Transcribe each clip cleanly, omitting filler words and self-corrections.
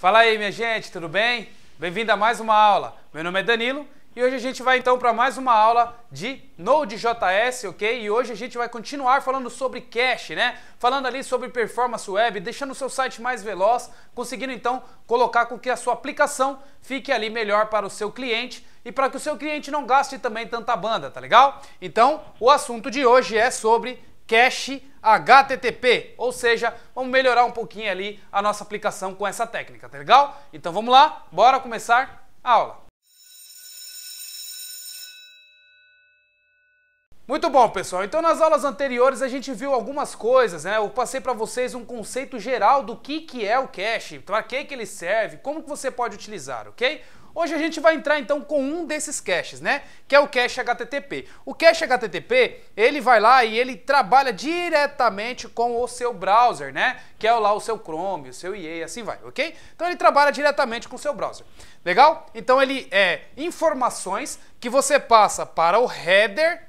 Fala aí, minha gente, tudo bem? Bem-vindo a mais uma aula. Meu nome é Danilo e hoje a gente vai então para mais uma aula de Node.js, ok? E hoje a gente vai continuar falando sobre cache, né? Falando ali sobre performance web, deixando o seu site mais veloz, conseguindo então colocar com que a sua aplicação fique ali melhor para o seu cliente e para que o seu cliente não gaste também tanta banda, tá legal? Então, o assunto de hoje é sobre cache HTTP, ou seja, vamos melhorar um pouquinho ali a nossa aplicação com essa técnica, tá legal? Então vamos lá, bora começar a aula. Muito bom, pessoal. Então nas aulas anteriores a gente viu algumas coisas, né? Eu passei para vocês um conceito geral do que é o cache, para que ele serve, como que você pode utilizar, ok? Hoje a gente vai entrar então com um desses caches, né? Que é o cache HTTP. O cache HTTP, ele vai lá e ele trabalha diretamente com o seu browser, né? Que é lá o seu Chrome, o seu IE, assim vai, ok? Então ele trabalha diretamente com o seu browser. Legal? Então ele é informações que você passa para o header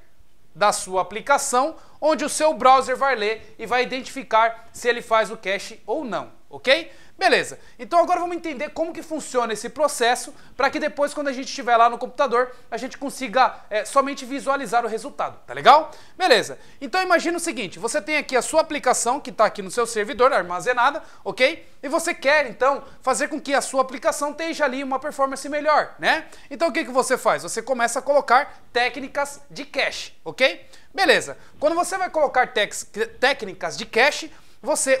da sua aplicação, onde o seu browser vai ler e vai identificar se ele faz o cache ou não, ok? Beleza, então agora vamos entender como que funciona esse processo para que depois, quando a gente estiver lá no computador, a gente consiga somente visualizar o resultado, tá legal? Beleza, então imagina o seguinte, você tem aqui a sua aplicação que está aqui no seu servidor, armazenada, ok? E você quer, então, fazer com que a sua aplicação tenha ali uma performance melhor, né? Então o que você faz? Você começa a colocar técnicas de cache, ok? Beleza, quando você vai colocar técnicas de cache,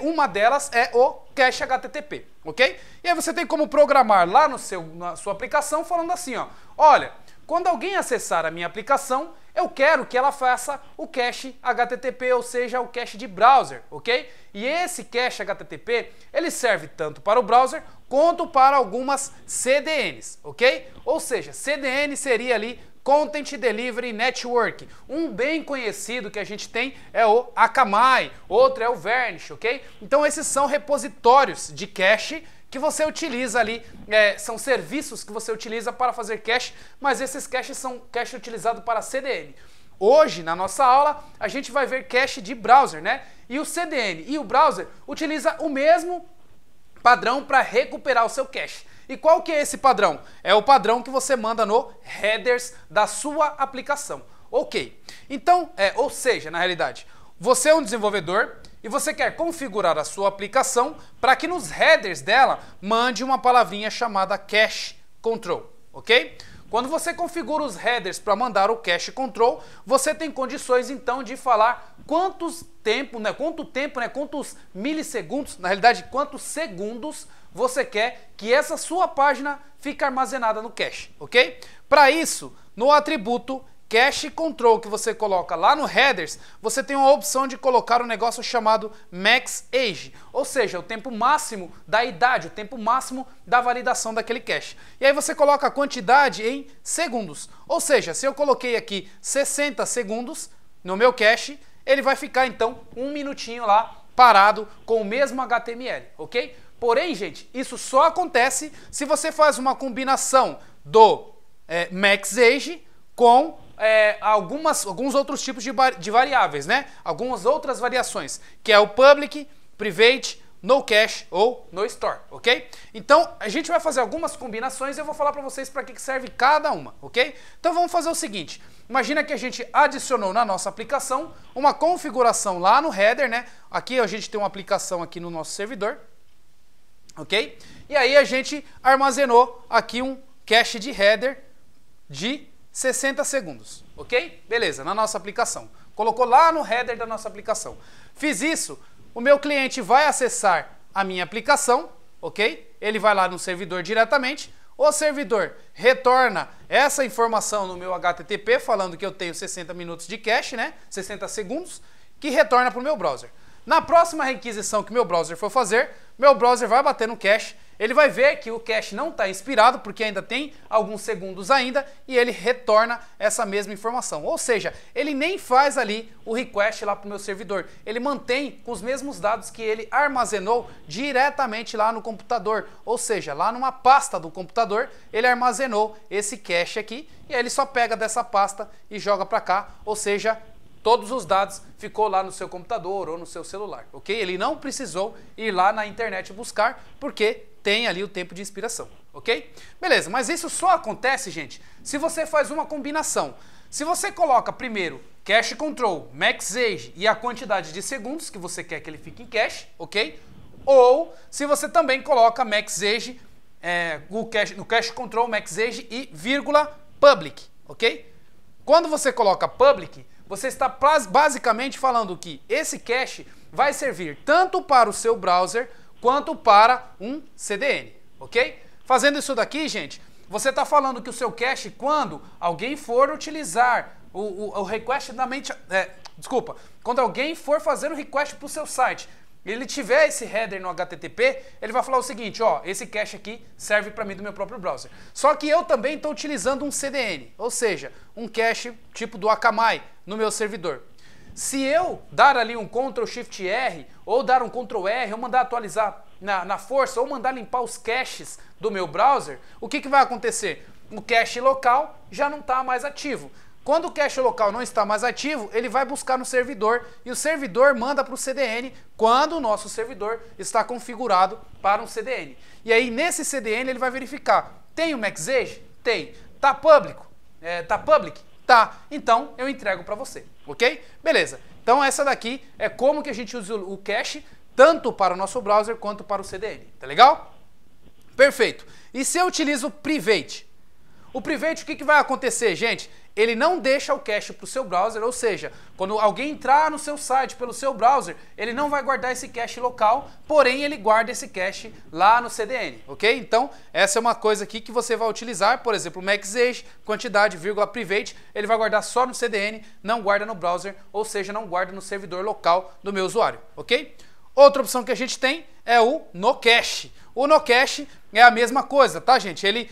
uma delas é o cache HTTP, ok? E aí você tem como programar lá na sua aplicação falando assim, ó, olha, quando alguém acessar a minha aplicação, eu quero que ela faça o cache HTTP, ou seja, o cache de browser, ok? E esse cache HTTP, ele serve tanto para o browser quanto para algumas CDNs, ok? Ou seja, CDN seria ali Content Delivery Network. Um bem conhecido que a gente tem é o Akamai, outro é o Varnish, ok? Então esses são repositórios de cache que você utiliza ali, são serviços que você utiliza para fazer cache, mas esses caches são cache utilizado para CDN. Hoje, na nossa aula, a gente vai ver cache de browser, né? E o CDN e o browser utiliza o mesmo padrão para recuperar o seu cache. E qual que é esse padrão? É o padrão que você manda no headers da sua aplicação. Ok. Então, ou seja, na realidade, você é um desenvolvedor e você quer configurar a sua aplicação para que nos headers dela mande uma palavrinha chamada cache-control, ok? Quando você configura os headers para mandar o cache-control, você tem condições então de falar quantos milissegundos, na realidade quantos segundos você quer que essa sua página fique armazenada no cache, ok? Para isso, no atributo cache-control que você coloca lá no headers, você tem uma opção de colocar um negócio chamado max-age, ou seja, o tempo máximo da idade, o tempo máximo da validação daquele cache. E aí você coloca a quantidade em segundos, ou seja, se eu coloquei aqui 60 segundos no meu cache, ele vai ficar então um minutinho lá parado com o mesmo HTML, ok? Porém, gente, isso só acontece se você faz uma combinação do max-age com alguns outros tipos de variáveis, né? Algumas outras variações, que é o public, private, no cache ou no store, ok? Então, a gente vai fazer algumas combinações e eu vou falar para vocês para que serve cada uma, ok? Então, vamos fazer o seguinte. Imagina que a gente adicionou na nossa aplicação uma configuração lá no header, né? Aqui a gente tem uma aplicação aqui no nosso servidor. Ok? E aí a gente armazenou aqui um cache de header de 60 segundos, ok? Beleza, na nossa aplicação. Colocou lá no header da nossa aplicação. Fiz isso, o meu cliente vai acessar a minha aplicação, ok? Ele vai lá no servidor diretamente, o servidor retorna essa informação no meu HTTP, falando que eu tenho 60 minutos de cache, né? 60 segundos, que retorna para o meu browser. Na próxima requisição que meu browser for fazer, meu browser vai bater no cache, ele vai ver que o cache não está expirado, porque ainda tem alguns segundos ainda, e ele retorna essa mesma informação. Ou seja, ele nem faz ali o request lá para o meu servidor, ele mantém com os mesmos dados que ele armazenou diretamente lá no computador, ou seja, lá numa pasta do computador, ele armazenou esse cache aqui, e aí ele só pega dessa pasta e joga para cá, ou seja, todos os dados ficou lá no seu computador ou no seu celular, ok? Ele não precisou ir lá na internet buscar, porque tem ali o tempo de inspiração, ok? Beleza, mas isso só acontece, gente, se você faz uma combinação. Se você coloca primeiro cache-control, max-age e a quantidade de segundos que você quer que ele fique em cache, ok? Ou se você também coloca max-age, no cache-control, max-age e vírgula public, ok? Quando você coloca public, você está basicamente falando que esse cache vai servir tanto para o seu browser quanto para um CDN, ok? Fazendo isso daqui, gente, você está falando que o seu cache, quando alguém for utilizar o request na mente... quando alguém for fazer o request para o seu site, ele tiver esse header no HTTP, ele vai falar o seguinte, ó, esse cache aqui serve para mim do meu próprio browser. Só que eu também estou utilizando um CDN, ou seja, um cache tipo do Akamai no meu servidor. Se eu dar ali um Ctrl+Shift+R, ou dar um Ctrl+R, ou mandar atualizar na força, ou mandar limpar os caches do meu browser, o que vai acontecer? O cache local já não está mais ativo. Quando o cache local não está mais ativo, ele vai buscar no servidor, e o servidor manda para o CDN quando o nosso servidor está configurado para um CDN. E aí, nesse CDN, ele vai verificar, tem o max-age? Tem. Está público? Está public? Tá, então eu entrego para você, ok? Beleza, então essa daqui é como que a gente usa o cache tanto para o nosso browser quanto para o CDN, tá legal? Perfeito. E se eu utilizo private? O private, o que vai acontecer, gente? Ele não deixa o cache para o seu browser, ou seja, quando alguém entrar no seu site pelo seu browser, ele não vai guardar esse cache local, porém ele guarda esse cache lá no CDN, ok? Então, essa é uma coisa aqui que você vai utilizar, por exemplo, max-age, quantidade, vírgula, private, ele vai guardar só no CDN, não guarda no browser, ou seja, não guarda no servidor local do meu usuário, ok? Outra opção que a gente tem é o no cache. O no cache é a mesma coisa, tá, gente? Ele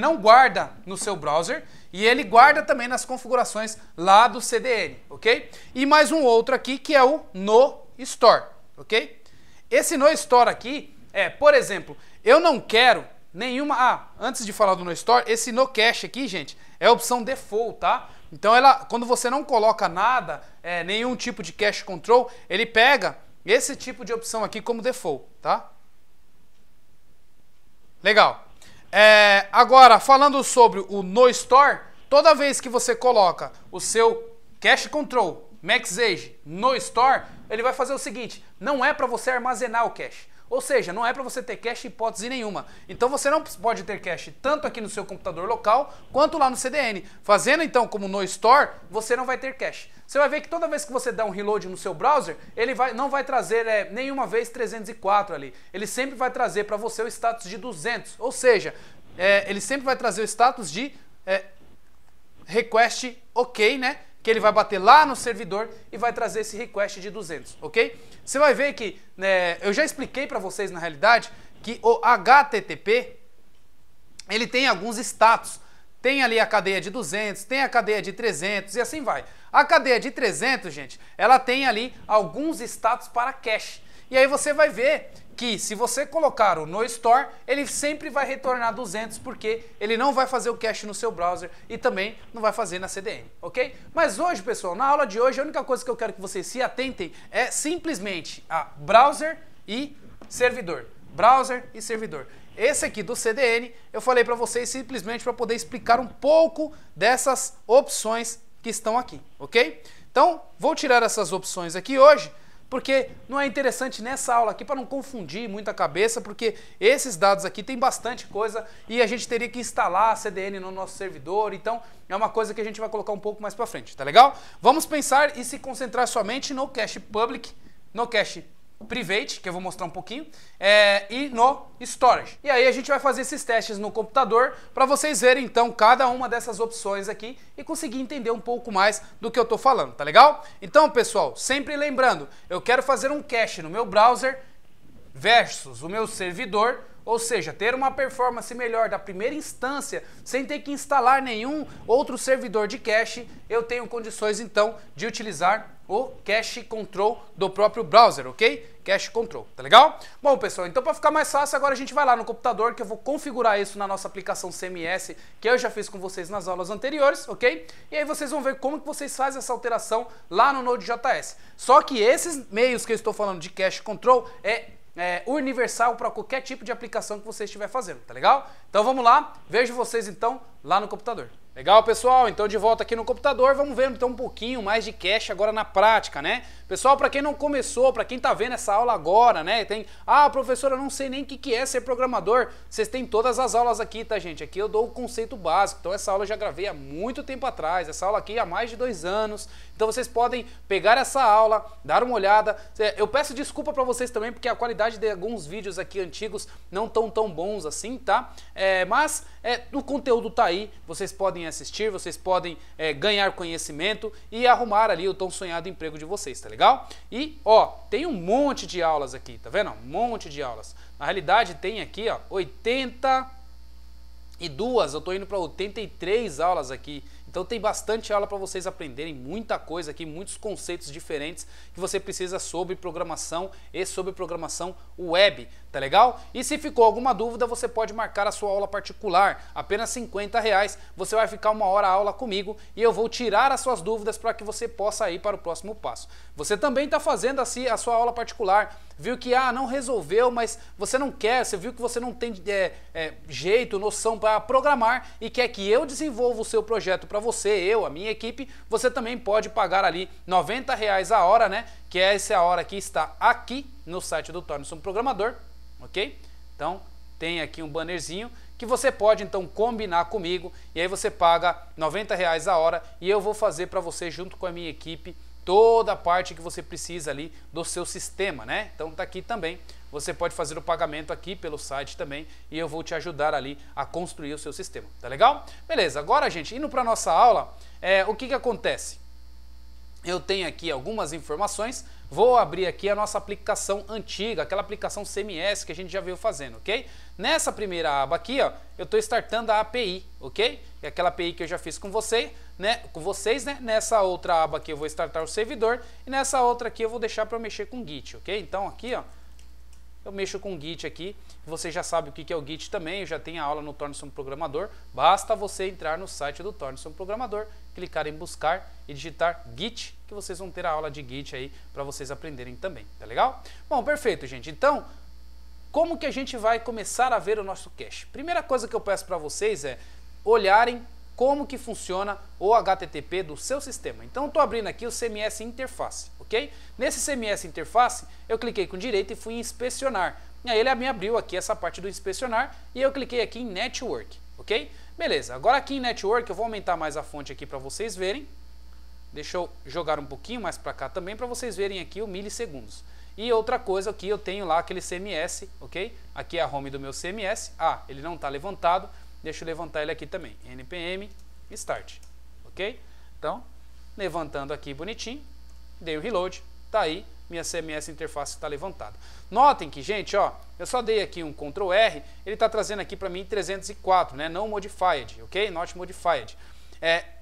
não guarda no seu browser e ele guarda também nas configurações lá do CDN, ok? E mais um outro aqui que é o no store, ok? Esse no store aqui é, por exemplo, eu não quero nenhuma... antes de falar do no store, esse no cache aqui, gente, é a opção default, tá? Então, quando você não coloca nada, nenhum tipo de cache control, ele pega esse tipo de opção aqui como default, tá? Legal. Agora, falando sobre o no store, toda vez que você coloca o seu cache control max-age no store, ele vai fazer o seguinte, não é para você armazenar o cache, ou seja, não é para você ter cache em hipótese nenhuma. Então você não pode ter cache tanto aqui no seu computador local quanto lá no CDN. Fazendo então como no store, você não vai ter cache. Você vai ver que toda vez que você dá um reload no seu browser, ele não vai trazer nenhuma vez 304 ali. Ele sempre vai trazer para você o status de 200, ou seja, ele sempre vai trazer o status de request ok, né? Que ele vai bater lá no servidor e vai trazer esse request de 200, ok? Você vai ver que, eu já expliquei para vocês na realidade, que o HTTP, ele tem alguns status. Tem ali a cadeia de 200, tem a cadeia de 300 e assim vai. A cadeia de 300, gente, ela tem ali alguns status para cache. E aí você vai ver que se você colocar o no store, ele sempre vai retornar 200 porque ele não vai fazer o cache no seu browser e também não vai fazer na CDN, ok? Mas hoje, pessoal, na aula de hoje, a única coisa que eu quero que vocês se atentem é simplesmente a browser e servidor. Browser e servidor. Esse aqui do CDN, eu falei para vocês simplesmente para poder explicar um pouco dessas opções que estão aqui, ok? Então, vou tirar essas opções aqui hoje, porque não é interessante nessa aula aqui para não confundir muito a cabeça, porque esses dados aqui tem bastante coisa e a gente teria que instalar a CDN no nosso servidor, então é uma coisa que a gente vai colocar um pouco mais para frente, tá legal? Vamos pensar e se concentrar somente no cache public, no cache private, que eu vou mostrar um pouquinho, e no storage. E aí a gente vai fazer esses testes no computador para vocês verem então cada uma dessas opções aqui e conseguir entender um pouco mais do que eu tô falando, tá legal? Então, pessoal, sempre lembrando, eu quero fazer um cache no meu browser versus o meu servidor, ou seja, ter uma performance melhor da primeira instância, sem ter que instalar nenhum outro servidor de cache, eu tenho condições então de utilizar o cache control do próprio browser, ok? Cache control, tá legal? Bom, pessoal, então para ficar mais fácil, agora a gente vai lá no computador, que eu vou configurar isso na nossa aplicação CMS, que eu já fiz com vocês nas aulas anteriores, ok? E aí vocês vão ver como que vocês fazem essa alteração lá no Node.js. Só que esses meios que eu estou falando de cache control é universal para qualquer tipo de aplicação que você estiver fazendo, tá legal? Então vamos lá, vejo vocês então lá no computador. Legal, pessoal? Então, de volta aqui no computador, vamos ver então um pouquinho mais de cache agora na prática, né? Pessoal, para quem não começou, para quem tá vendo essa aula agora, né? Tem, ah, professor, eu não sei nem o que é ser programador. Vocês têm todas as aulas aqui, tá, gente? Aqui eu dou o conceito básico. Então, essa aula eu já gravei há muito tempo atrás. Essa aula aqui há mais de 2 anos. Então, vocês podem pegar essa aula, dar uma olhada. Eu peço desculpa para vocês também, porque a qualidade de alguns vídeos aqui antigos não estão tão bons assim, tá? O conteúdo tá aí, vocês podem assistir, vocês podem ganhar conhecimento e arrumar ali o tão sonhado emprego de vocês, tá legal? E, ó, tem um monte de aulas aqui, tá vendo? Um monte de aulas. Na realidade, tem aqui, ó, 82, eu tô indo para 83 aulas aqui. Então tem bastante aula para vocês aprenderem, muita coisa aqui, muitos conceitos diferentes que você precisa sobre programação e sobre programação web, tá legal? E se ficou alguma dúvida, você pode marcar a sua aula particular, apenas R$50, você vai ficar 1 hora a aula comigo e eu vou tirar as suas dúvidas para que você possa ir para o próximo passo. Você também está fazendo assim a sua aula particular, viu que não resolveu, mas você não quer, você viu que você não tem jeito, noção para programar e quer que eu desenvolva o seu projeto para você, a minha equipe, você também pode pagar ali R$90 a hora, né? Que é essa hora que está aqui no site do Torne-se um Programador, ok? Então, tem aqui um bannerzinho que você pode, então, combinar comigo e aí você paga R$90 a hora e eu vou fazer para você, junto com a minha equipe, toda a parte que você precisa ali do seu sistema, né? Então, tá aqui também. Você pode fazer o pagamento aqui pelo site também e eu vou te ajudar ali a construir o seu sistema, tá legal? Beleza, agora, gente, indo para nossa aula, o que acontece? Eu tenho aqui algumas informações, vou abrir aqui a nossa aplicação antiga, aquela aplicação CMS que a gente já veio fazendo, ok? Nessa primeira aba aqui, ó, eu estou startando a API, ok? É aquela API que eu já fiz com você, né? Com vocês, né? Nessa outra aba aqui eu vou startar o servidor e nessa outra aqui eu vou deixar para mexer com Git, ok? Então aqui, ó, eu mexo com o Git aqui, você já sabe o que é o Git também, eu já tenho a aula no Torne-se um Programador, basta você entrar no site do Torne-se um Programador, clicar em buscar e digitar Git, que vocês vão ter a aula de Git aí para vocês aprenderem também, tá legal? Bom, perfeito, gente, então, como que a gente vai começar a ver o nosso cache? Primeira coisa que eu peço para vocês é olharem como que funciona o HTTP do seu sistema. Então, estou abrindo aqui o CMS Interface, ok? Nesse CMS Interface, eu cliquei com direito e fui em inspecionar. E aí ele me abriu aqui essa parte do inspecionar e eu cliquei aqui em Network, ok? Beleza, agora aqui em Network, eu vou aumentar mais a fonte aqui para vocês verem. Deixa eu jogar um pouquinho mais para cá também para vocês verem aqui o milissegundos. E outra coisa que eu tenho lá, aquele CMS, ok? Aqui é a home do meu CMS. Ah, ele não está levantado. Deixa eu levantar ele aqui também, npm start, ok? Então, levantando aqui bonitinho, dei o reload, tá aí, minha CMS interface está levantada. Notem que, gente, ó, eu só dei aqui um Ctrl R, ele está trazendo aqui para mim 304, né? Não modified, ok? Not modified.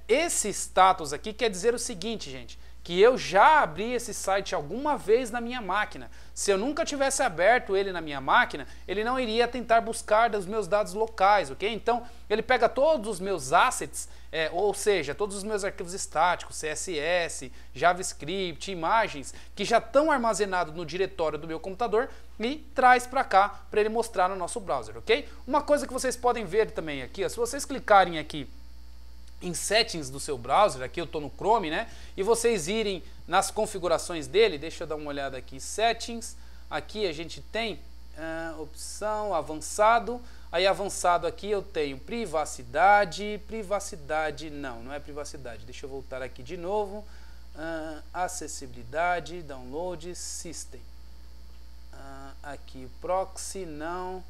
Esse status aqui quer dizer o seguinte, gente, que eu já abri esse site alguma vez na minha máquina. Se eu nunca tivesse aberto ele na minha máquina, ele não iria tentar buscar dos meus dados locais, ok? Então, ele pega todos os meus assets, ou seja, todos os meus arquivos estáticos, CSS, JavaScript, imagens, que já estão armazenados no diretório do meu computador e traz para cá para ele mostrar no nosso browser, ok? Uma coisa que vocês podem ver também aqui, ó, se vocês clicarem aqui em settings do seu browser, aqui eu estou no Chrome, né? E vocês irem nas configurações dele, deixa eu dar uma olhada aqui, settings, aqui a gente tem opção avançado, aí avançado aqui eu tenho privacidade, não é privacidade, deixa eu voltar aqui de novo, acessibilidade, download, system, aqui proxy, não,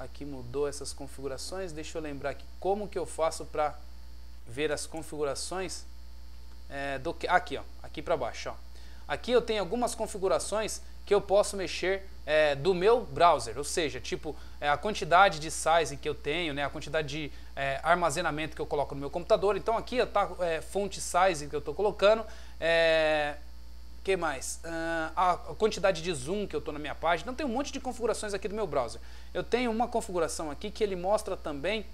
aqui mudou essas configurações, deixa eu lembrar aqui como que eu faço para ver as configurações aqui, ó, aqui para baixo, ó. Aqui eu tenho algumas configurações que eu posso mexer do meu browser, ou seja, tipo a quantidade de size que eu tenho, né, a quantidade de armazenamento que eu coloco no meu computador. Então aqui está fonte size que eu estou colocando, que mais? A quantidade de zoom que eu estou na minha página. Então tem um monte de configurações aqui do meu browser. Eu tenho uma configuração aqui que ele mostra também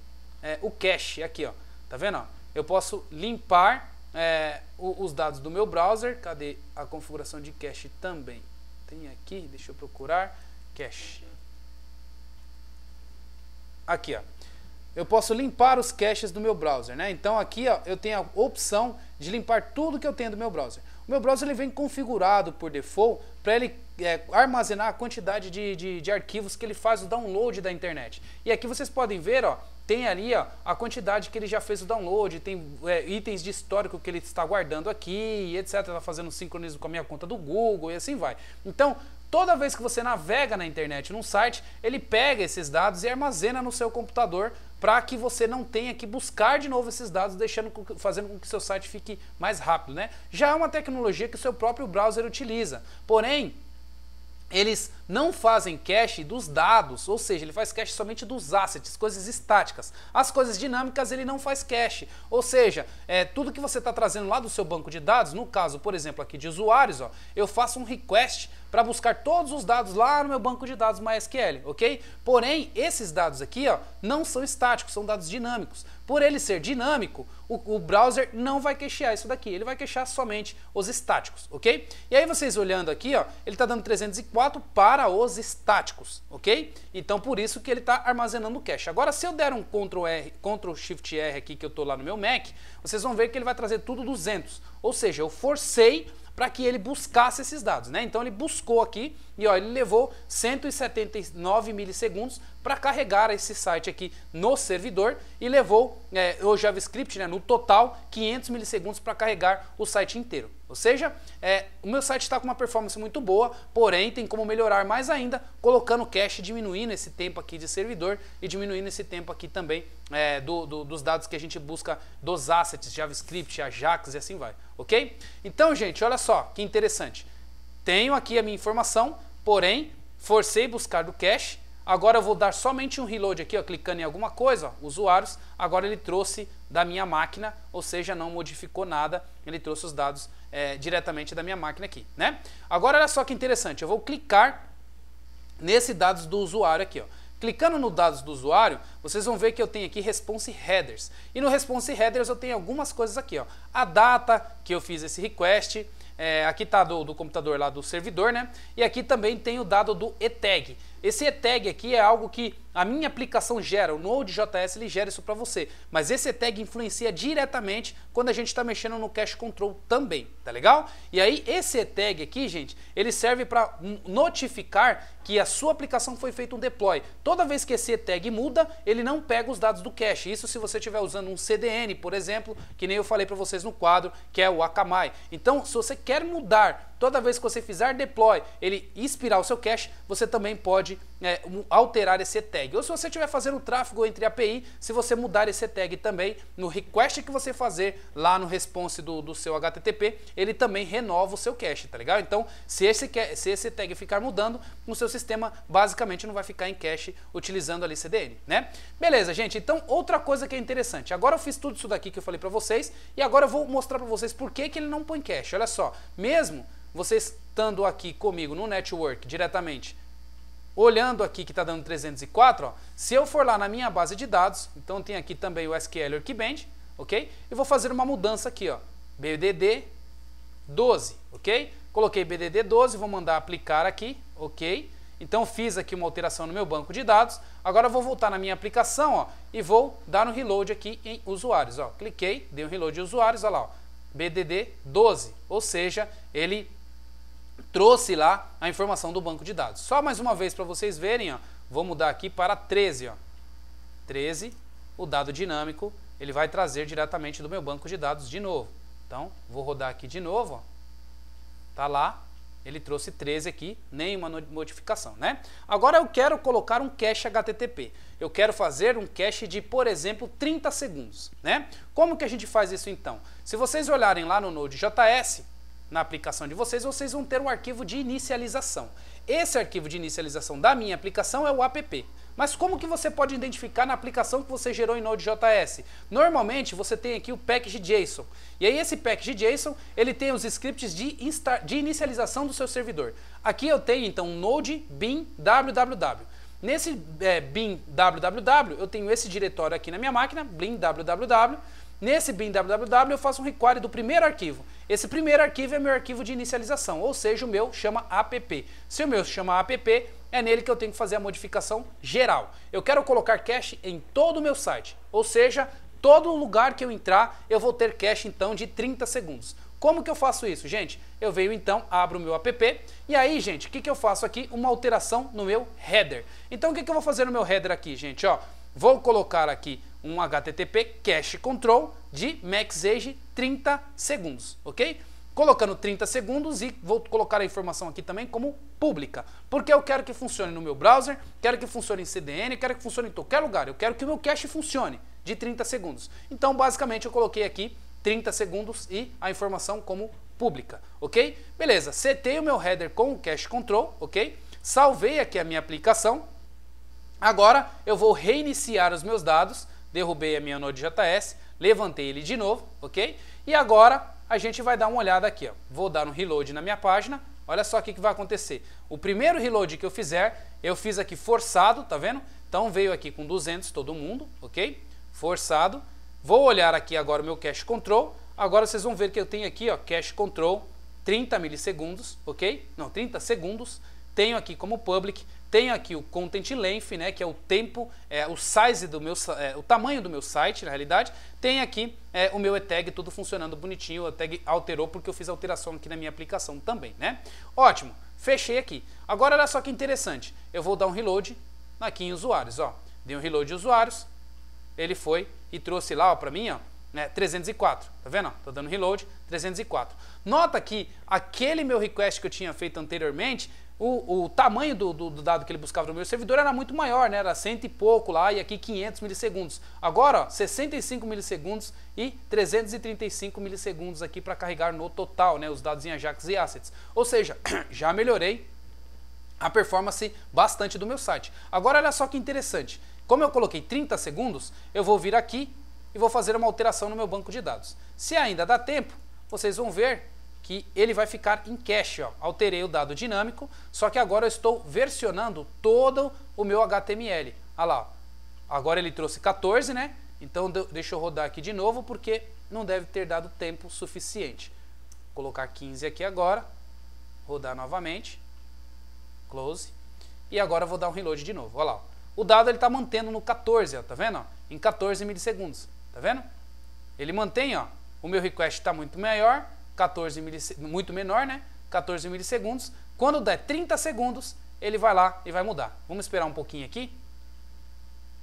o cache aqui, ó, tá vendo? Ó? Eu posso limpar os dados do meu browser. Cadê a configuração de cache também? tem aqui? Deixa eu procurar. Cache. Aqui, ó. Eu posso limpar os caches do meu browser, né? Então aqui, ó, eu tenho a opção de limpar tudo que eu tenho do meu browser. O meu browser ele vem configurado por default para ele armazenar a quantidade de arquivos que ele faz o download da internet. E aqui vocês podem ver, ó, tem ali, ó, a quantidade que ele já fez o download, tem itens de histórico que ele está guardando aqui, etc. Está fazendo um sincronismo com a minha conta do Google e assim vai. Então, toda vez que você navega na internet, num site, ele pega esses dados e armazena no seu computador para que você não tenha que buscar de novo esses dados, fazendo com que seu site fique mais rápido, né? Já é uma tecnologia que o seu próprio browser utiliza, porém, eles não fazem cache dos dados, ou seja, ele faz cache somente dos assets, coisas estáticas. As coisas dinâmicas ele não faz cache, ou seja, tudo que você está trazendo lá do seu banco de dados, no caso, por exemplo, aqui de usuários, ó, eu faço um request para buscar todos os dados lá no meu banco de dados MySQL, ok? Porém, esses dados aqui, ó, não são estáticos, são dados dinâmicos. Por ele ser dinâmico, o browser não vai cachear isso daqui, ele vai cachear somente os estáticos, ok? E aí vocês olhando aqui, ó, ele está dando 304 para os estáticos, ok? Então por isso que ele está armazenando o cache. Agora se eu der um Ctrl+Shift+R aqui que eu estou lá no meu Mac, vocês vão ver que ele vai trazer tudo 200, ou seja, eu forcei para que ele buscasse esses dados, né? Então ele buscou aqui e ó, ele levou 179 milissegundos para carregar esse site aqui no servidor e levou o JavaScript, né, no total 500 milissegundos para carregar o site inteiro. Ou seja, o meu site está com uma performance muito boa, porém tem como melhorar mais ainda, colocando cache, diminuindo esse tempo aqui de servidor e diminuindo esse tempo aqui também dos dados que a gente busca dos assets, JavaScript, Ajax e assim vai, ok? Então, gente, olha só que interessante. Tenho aqui a minha informação, porém, forcei buscar do cache. Agora eu vou dar somente um reload aqui, ó, clicando em alguma coisa, ó, usuários. Agora ele trouxe da minha máquina, ou seja, não modificou nada. Ele trouxe os dados diretamente da minha máquina aqui, né? Agora olha só que interessante, eu vou clicar nesse dados do usuário aqui, ó. Clicando no dados do usuário, vocês vão ver que eu tenho aqui response headers. E no response headers eu tenho algumas coisas aqui, ó. A data que eu fiz esse request. Aqui está do computador lá do servidor, né? E aqui também tem o dado do e-tag. Esse e-tag aqui é algo que a minha aplicação gera, o Node.js ele gera isso para você. Mas esse e-tag influencia diretamente quando a gente está mexendo no cache-control também, tá legal? E aí esse e-tag aqui, gente, ele serve para notificar que a sua aplicação foi feito um deploy. Toda vez que esse e-tag muda, ele não pega os dados do cache. Isso se você estiver usando um CDN, por exemplo, que nem eu falei para vocês no quadro, que é o Akamai. Então, se você quer mudar, toda vez que você fizer deploy, ele expirar o seu cache, você também pode alterar esse tag. Ou se você estiver fazendo tráfego entre API, se você mudar esse tag também, no request que você fazer lá no response do seu HTTP, ele também renova o seu cache, tá legal? Então, se esse tag ficar mudando, o seu sistema basicamente não vai ficar em cache utilizando ali CDN, né? Beleza, gente? Então, outra coisa que é interessante. Agora eu fiz tudo isso daqui que eu falei pra vocês e agora eu vou mostrar pra vocês por que ele não põe cache. Olha só, mesmo você estando aqui comigo no network diretamente, olhando aqui que está dando 304, ó, se eu for lá na minha base de dados, então tem aqui também o SQL Workbench, ok? E vou fazer uma mudança aqui, ó, BDD 12, ok? Coloquei BDD 12, vou mandar aplicar aqui, ok? Então fiz aqui uma alteração no meu banco de dados, agora eu vou voltar na minha aplicação, ó, e vou dar um reload aqui em usuários, ó, cliquei, dei um reload em usuários, olha lá, ó, BDD 12, ou seja, ele trouxe lá a informação do banco de dados. Só mais uma vez para vocês verem, ó, vou mudar aqui para 13, ó. 13, o dado dinâmico, ele vai trazer diretamente do meu banco de dados de novo. Então, vou rodar aqui de novo, ó. Tá lá, ele trouxe 13 aqui, nenhuma modificação, né? Agora eu quero colocar um cache HTTP. Eu quero fazer um cache de, por exemplo, 30 segundos, né? Como que a gente faz isso então? Se vocês olharem lá no Node.js, na aplicação de vocês, vocês vão ter um arquivo de inicialização. Esse arquivo de inicialização da minha aplicação é o app. Mas como que você pode identificar na aplicação que você gerou em Node.js? Normalmente você tem aqui o package.json. E aí esse package.json, ele tem os scripts de inicialização do seu servidor. Aqui eu tenho então um node bin www. Nesse bin www, eu tenho esse diretório aqui na minha máquina, bin www. Nesse bin www eu faço um require do primeiro arquivo. Esse primeiro arquivo é meu arquivo de inicialização, ou seja, o meu chama app. Se o meu chama app, é nele que eu tenho que fazer a modificação geral. Eu quero colocar cache em todo o meu site, ou seja, todo lugar que eu entrar eu vou ter cache então de 30 segundos. Como que eu faço isso, gente? Eu venho então, abro o meu app e aí, gente, o que eu faço aqui? Uma alteração no meu header. Então o que eu vou fazer no meu header aqui, gente? Ó, vou colocar aqui um HTTP cache-control de max-age 30 segundos, ok? Colocando 30 segundos e vou colocar a informação aqui também como pública, porque eu quero que funcione no meu browser, quero que funcione em CDN, quero que funcione em qualquer lugar, eu quero que o meu cache funcione de 30 segundos. Então, basicamente, eu coloquei aqui 30 segundos e a informação como pública, ok? Beleza, setei o meu header com o cache control, ok? Salvei aqui a minha aplicação. Agora eu vou reiniciar os meus dados, derrubei a minha Node.js, levantei ele de novo, ok? E agora a gente vai dar uma olhada aqui, ó. Vou dar um reload na minha página, olha só o que vai acontecer. O primeiro reload que eu fizer, eu fiz aqui forçado, tá vendo? Então veio aqui com 200 todo mundo, ok? Forçado. Vou olhar aqui agora o meu cache control. Agora vocês vão ver que eu tenho aqui, ó, cache control 30 milissegundos, ok? Não, 30 segundos. Tenho aqui como public, tenho aqui o content length, né, que é o tempo, o size do meu, o tamanho do meu site, na realidade. Tem aqui o meu e-tag, tudo funcionando bonitinho. O e-tag alterou porque eu fiz alteração aqui na minha aplicação também, né? Ótimo. Fechei aqui. Agora olha só que interessante. Eu vou dar um reload aqui em usuários, ó. Dei um reload em usuários. Ele foi e trouxe lá para mim, ó, né, 304, tá vendo? Tá dando reload, 304. Nota que aquele meu request que eu tinha feito anteriormente, o tamanho do dado que ele buscava no meu servidor era muito maior, né? Era 100 e pouco lá e aqui 500 milissegundos. Agora, ó, 65 milissegundos e 335 milissegundos aqui para carregar no total, né, os dados em Ajax e Assets. Ou seja, já melhorei a performance bastante do meu site. Agora, olha só que interessante. Como eu coloquei 30 segundos, eu vou vir aqui e vou fazer uma alteração no meu banco de dados. Se ainda dá tempo, vocês vão ver que ele vai ficar em cache, ó. Alterei o dado dinâmico, só que agora eu estou versionando todo o meu HTML. Olha lá, ó. Agora ele trouxe 14, né? Então deixa eu rodar aqui de novo, porque não deve ter dado tempo suficiente. Vou colocar 15 aqui agora, rodar novamente, close, e agora eu vou dar um reload de novo, olha lá, ó. O dado ele está mantendo no 14, ó, tá vendo? Ó, em 14 milissegundos, tá vendo? Ele mantém, ó, o meu request está muito maior, 14 milissegundos, muito menor, né? 14 milissegundos. Quando der 30 segundos, ele vai lá e vai mudar. Vamos esperar um pouquinho aqui.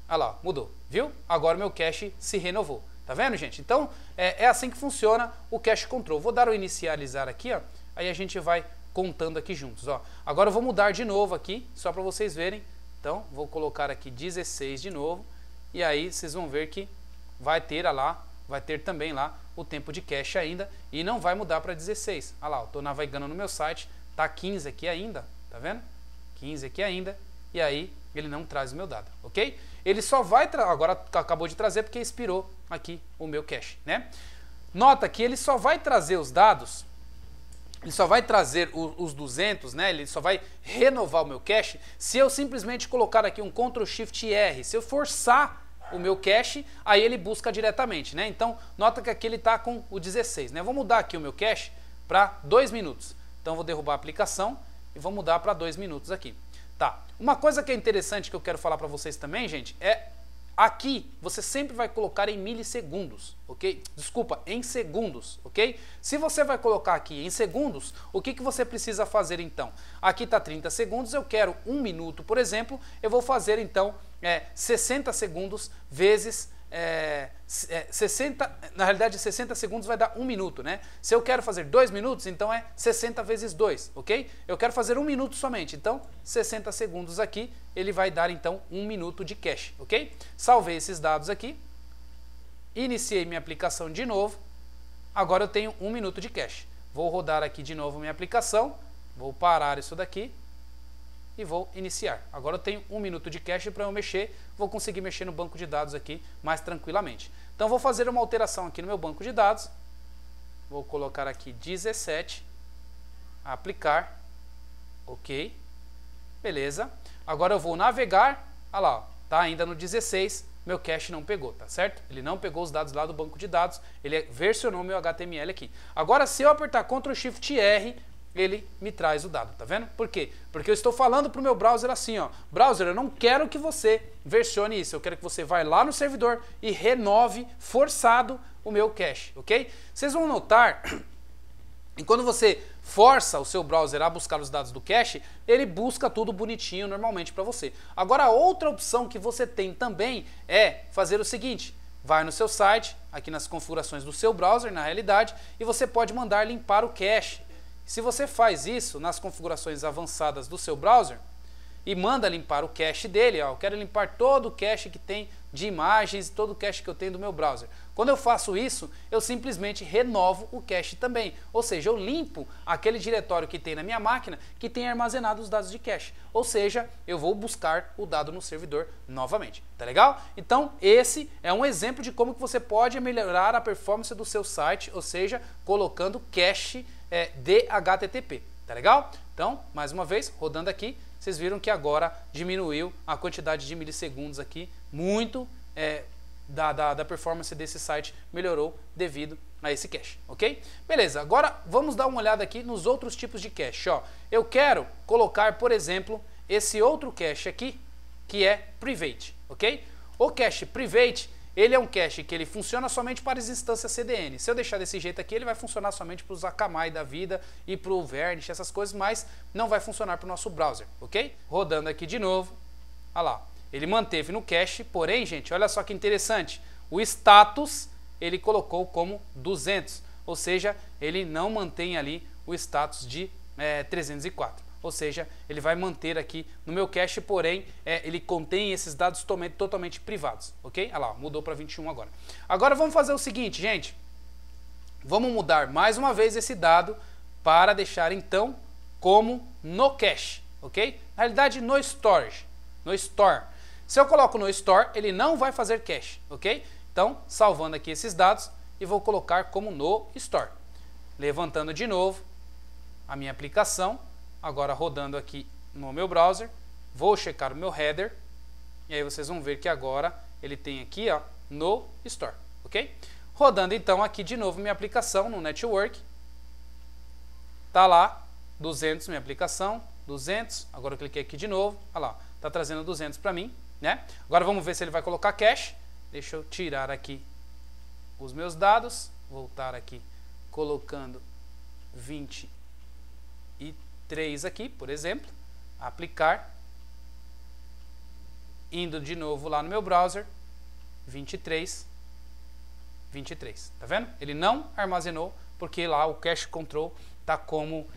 Olha lá, ó, mudou, viu? Agora o meu cache se renovou, tá vendo, gente? Então, é assim que funciona o cache control. Vou dar o inicializar aqui, ó, aí a gente vai contando aqui juntos, ó. Agora eu vou mudar de novo aqui, só para vocês verem. Então, vou colocar aqui 16 de novo, e aí vocês vão ver que vai ter lá, vai ter também lá o tempo de cache ainda, e não vai mudar para 16. Olha lá, eu estou navegando no meu site, tá 15 aqui ainda, tá vendo? 15 aqui ainda, e aí ele não traz o meu dado, ok? Ele só vai, agora acabou de trazer porque expirou aqui o meu cache, né? Nota que ele só vai trazer os dados... Ele só vai trazer os 200, né? Ele só vai renovar o meu cache se eu simplesmente colocar aqui um Ctrl+Shift+R. Se eu forçar o meu cache, aí ele busca diretamente, né? Então, nota que aqui ele está com o 16, né? Vou mudar aqui o meu cache para 2 minutos. Então, vou derrubar a aplicação e vou mudar para 2 minutos aqui. Tá. Uma coisa que é interessante que eu quero falar para vocês também, gente, é... Aqui, você sempre vai colocar em milissegundos, ok? Desculpa, em segundos, ok? Se você vai colocar aqui em segundos, o que você precisa fazer então? Aqui está 30 segundos, eu quero 1 minuto, por exemplo, eu vou fazer então 60 segundos vezes... 60, na realidade 60 segundos vai dar 1 minuto, né? Se eu quero fazer 2 minutos, então é 60 vezes 2, ok? Eu quero fazer 1 minuto somente, então 60 segundos aqui, ele vai dar então 1 minuto de cache, ok? Salvei esses dados aqui, iniciei minha aplicação de novo, agora eu tenho 1 minuto de cache. Vou rodar aqui de novo minha aplicação, vou parar isso daqui e vou iniciar. Agora eu tenho 1 minuto de cache para eu mexer, vou conseguir mexer no banco de dados aqui mais tranquilamente. Então vou fazer uma alteração aqui no meu banco de dados, vou colocar aqui 17, aplicar, ok, beleza. Agora eu vou navegar, olha lá, ó, tá ainda no 16, meu cache não pegou, tá certo? Ele não pegou os dados lá do banco de dados, ele versionou meu HTML aqui. Agora, se eu apertar Ctrl Shift R, ele me traz o dado, tá vendo? Por quê? Porque eu estou falando para o meu browser assim, ó. Browser, eu não quero que você versione isso, eu quero que você vá lá no servidor e renove forçado o meu cache, ok? Vocês vão notar que quando você força o seu browser a buscar os dados do cache, ele busca tudo bonitinho normalmente para você. Agora, outra opção que você tem também é fazer o seguinte: vai no seu site, aqui nas configurações do seu browser, na realidade, e você pode mandar limpar o cache. Se você faz isso nas configurações avançadas do seu browser e manda limpar o cache dele, ó, eu quero limpar todo o cache que tem de imagens, todo o cache que eu tenho do meu browser. Quando eu faço isso, eu simplesmente renovo o cache também, ou seja, eu limpo aquele diretório que tem na minha máquina que tem armazenado os dados de cache, ou seja, eu vou buscar o dado no servidor novamente, tá legal? Então esse é um exemplo de como que você pode melhorar a performance do seu site, ou seja, colocando cache de HTTP, tá legal? Então, mais uma vez, rodando aqui, vocês viram que agora diminuiu a quantidade de milissegundos aqui, muito da performance desse site melhorou devido a esse cache, ok? Beleza, agora vamos dar uma olhada aqui nos outros tipos de cache, ó. Eu quero colocar, por exemplo, esse outro cache aqui, que é private, ok? O cache private, ele é um cache que ele funciona somente para as instâncias CDN. Se eu deixar desse jeito aqui, ele vai funcionar somente para os Akamai da vida e para o Varnish, essas coisas, mas não vai funcionar para o nosso browser, ok? Rodando aqui de novo, olha lá, ele manteve no cache, porém, gente, olha só que interessante, o status ele colocou como 200, ou seja, ele não mantém ali o status de 304. Ou seja, ele vai manter aqui no meu cache, porém, ele contém esses dados totalmente privados, ok? Olha lá, mudou para 21 agora. Agora vamos fazer o seguinte, gente. Vamos mudar mais uma vez esse dado para deixar, então, como no cache, ok? Na realidade, no storage, no store. Se eu coloco no store, ele não vai fazer cache, ok? Então, salvando aqui esses dados e vou colocar como no store. Levantando de novo a minha aplicação. Agora rodando aqui no meu browser, vou checar o meu header, e aí vocês vão ver que agora ele tem aqui, ó, no store, ok? Rodando então aqui de novo minha aplicação no network, tá lá, 200 minha aplicação, 200, agora eu cliquei aqui de novo, olha lá, tá trazendo 200 para mim, né? Agora vamos ver se ele vai colocar cache, deixa eu tirar aqui os meus dados, voltar aqui colocando 23 aqui, por exemplo, aplicar, indo de novo lá no meu browser, 23, tá vendo? Ele não armazenou, porque lá o cache-control tá como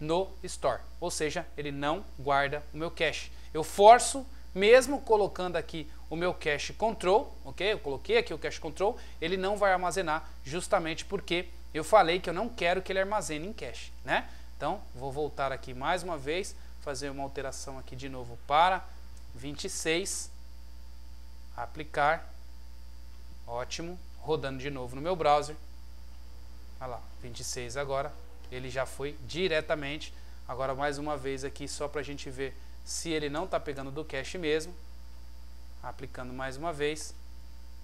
no store, ou seja, ele não guarda o meu cache. Eu forço, mesmo colocando aqui o meu cache-control, ok? Eu coloquei aqui o cache-control, ele não vai armazenar, justamente porque eu falei que eu não quero que ele armazene em cache, né? Então, vou voltar aqui mais uma vez, fazer uma alteração aqui de novo para 26, aplicar, ótimo, rodando de novo no meu browser, olha lá, 26 agora, ele já foi diretamente, agora mais uma vez aqui só para a gente ver se ele não está pegando do cache mesmo, aplicando mais uma vez,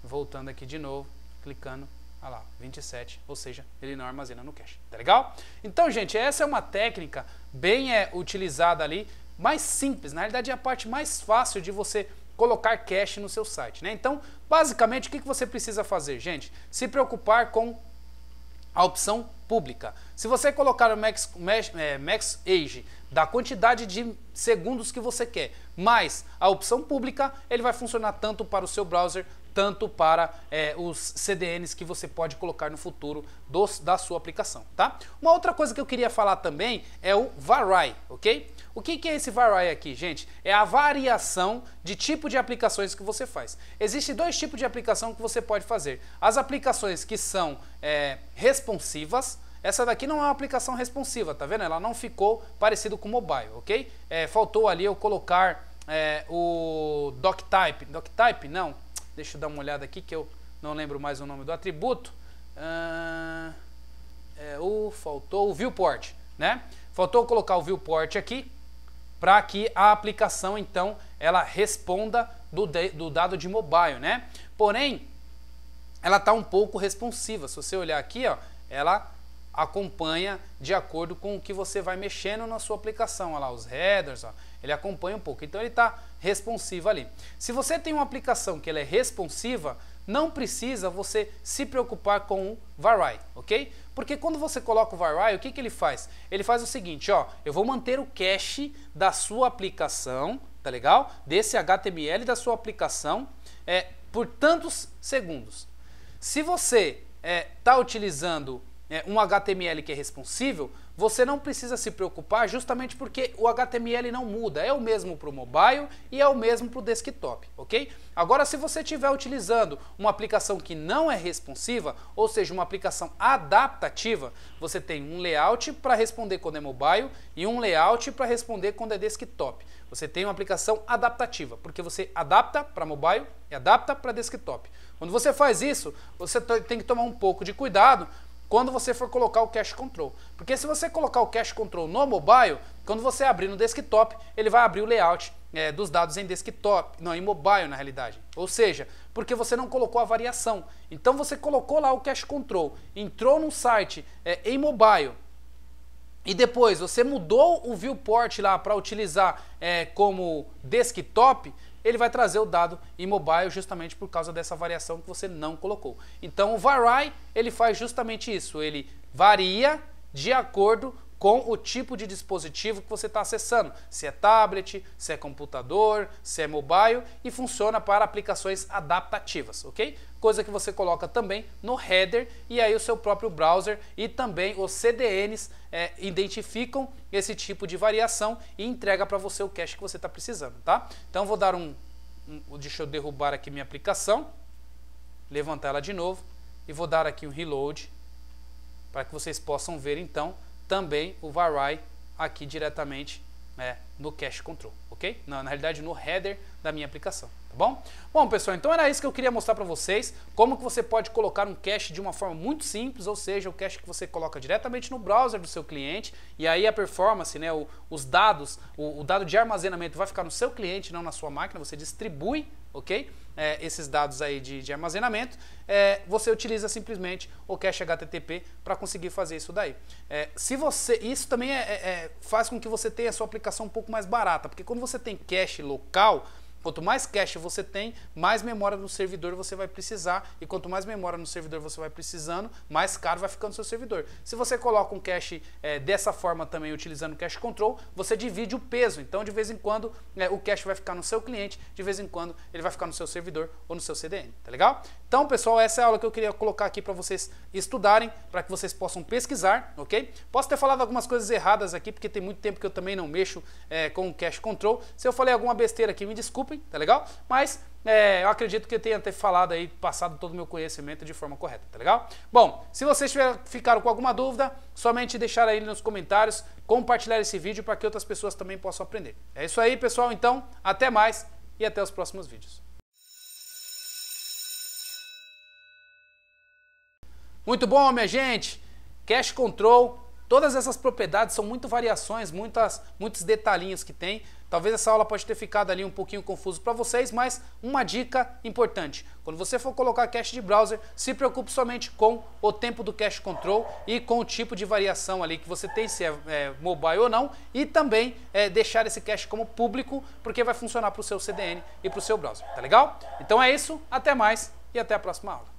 voltando aqui de novo, clicando, olha lá, 27, ou seja, ele não armazena no cache, tá legal? Então, gente, essa é uma técnica bem utilizada ali, mais simples, na realidade é a parte mais fácil de você colocar cache no seu site, né? Então, basicamente, o que você precisa fazer, gente? Se preocupar com a opção pública. Se você colocar o max-age da quantidade de segundos que você quer, mais a opção pública, ele vai funcionar tanto para o seu browser, tanto para os CDNs que você pode colocar no futuro da sua aplicação, tá? Uma outra coisa que eu queria falar também é o vary, ok? O que é esse vary aqui, gente? É a variação de tipo de aplicações que você faz. Existem dois tipos de aplicação que você pode fazer. As aplicações que são responsivas. Essa daqui não é uma aplicação responsiva, tá vendo? Ela não ficou parecido com mobile, ok? Faltou ali eu colocar o Doctype. Doctype, não. Deixa eu dar uma olhada aqui que eu não lembro mais o nome do atributo. Faltou o viewport, né? Faltou colocar o viewport aqui para que a aplicação, então, ela responda do dado de mobile, né? Porém, ela está um pouco responsiva. Se você olhar aqui, ó, ela acompanha de acordo com o que você vai mexendo na sua aplicação. Olha lá, os headers, ó, ele acompanha um pouco. Então, ele está responsivo ali. Se você tem uma aplicação que ela é responsiva, não precisa você se preocupar com o Vary, ok? Porque quando você coloca o Vary, o que ele faz? Ele faz o seguinte, ó, eu vou manter o cache da sua aplicação, tá legal? Desse HTML da sua aplicação por tantos segundos. Se você está utilizando um HTML que é responsivo, você não precisa se preocupar, justamente porque o HTML não muda, é o mesmo para o mobile e é o mesmo para o desktop, ok? Agora, se você estiver utilizando uma aplicação que não é responsiva, ou seja, uma aplicação adaptativa, você tem um layout para responder quando é mobile e um layout para responder quando é desktop. Você tem uma aplicação adaptativa, porque você adapta para mobile e adapta para desktop. Quando você faz isso, você tem que tomar um pouco de cuidado quando você for colocar o cache control. Porque se você colocar o cache control no mobile, quando você abrir no desktop, ele vai abrir o layout dos dados em desktop, não, em mobile na realidade. Ou seja, porque você não colocou a variação. Então você colocou lá o cache control, entrou num site em mobile, e depois você mudou o viewport lá para utilizar como desktop, ele vai trazer o dado em mobile justamente por causa dessa variação que você não colocou. Então o Vary, ele faz justamente isso, ele varia de acordo com o tipo de dispositivo que você está acessando, se é tablet, se é computador, se é mobile, e funciona para aplicações adaptativas, ok? Coisa que você coloca também no header, e aí o seu próprio browser e também os CDNs identificam esse tipo de variação e entrega para você o cache que você está precisando, tá? Então vou dar deixa eu derrubar aqui minha aplicação, levantar ela de novo e vou dar aqui um reload para que vocês possam ver então também o Vary aqui diretamente no cache control, ok? Na realidade, no header da minha aplicação, tá bom? Bom, pessoal, então era isso que eu queria mostrar para vocês, como que você pode colocar um cache de uma forma muito simples, ou seja, o cache que você coloca diretamente no browser do seu cliente, e aí a performance, né, os dados, o dado de armazenamento vai ficar no seu cliente, não na sua máquina, você distribui, ok? Esses dados aí de armazenamento, você utiliza simplesmente o cache HTTP para conseguir fazer isso daí. Isso também faz com que você tenha a sua aplicação um pouco mais barata, porque quando você tem cache local, quanto mais cache você tem, mais memória no servidor você vai precisar, e quanto mais memória no servidor você vai precisando, mais caro vai ficando o seu servidor. Se você coloca um cache dessa forma também, utilizando o cache control, você divide o peso, então de vez em quando o cache vai ficar no seu cliente, de vez em quando ele vai ficar no seu servidor ou no seu CDN, tá legal? Então, pessoal, essa é a aula que eu queria colocar aqui para vocês estudarem, para que vocês possam pesquisar, ok? Posso ter falado algumas coisas erradas aqui, porque tem muito tempo que eu também não mexo com o cache control. Se eu falei alguma besteira aqui, me desculpem, tá legal? Mas eu acredito que eu tenha até falado aí, passado todo o meu conhecimento de forma correta, tá legal? Bom, se vocês ficaram com alguma dúvida, somente deixar aí nos comentários, compartilhar esse vídeo para que outras pessoas também possam aprender. É isso aí, pessoal, então, até mais e até os próximos vídeos. Muito bom, minha gente, cache control, todas essas propriedades são muito variações, muitos detalhinhos que tem. Talvez essa aula pode ter ficado ali um pouquinho confuso para vocês, mas uma dica importante, quando você for colocar cache de browser, se preocupe somente com o tempo do cache control e com o tipo de variação ali que você tem, se é mobile ou não, e também deixar esse cache como público, porque vai funcionar para o seu CDN e para o seu browser, tá legal? Então é isso, até mais e até a próxima aula.